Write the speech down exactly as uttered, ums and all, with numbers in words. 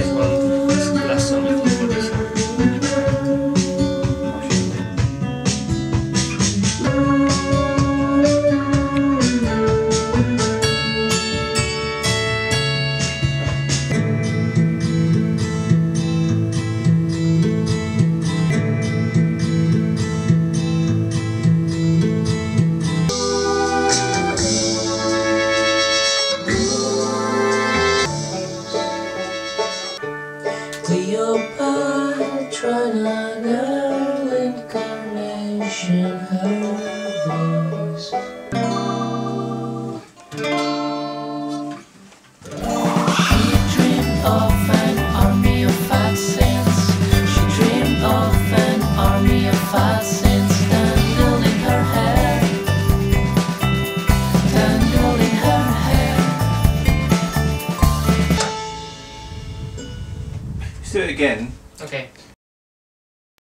Stefan z klasą Metropolisa. Cleopatra, an early incarnation, her voice. She dreamed of an army of assassins. She dreamed of an army of assassins dandling her hair, dandling her hair. Let's do it again. Okay.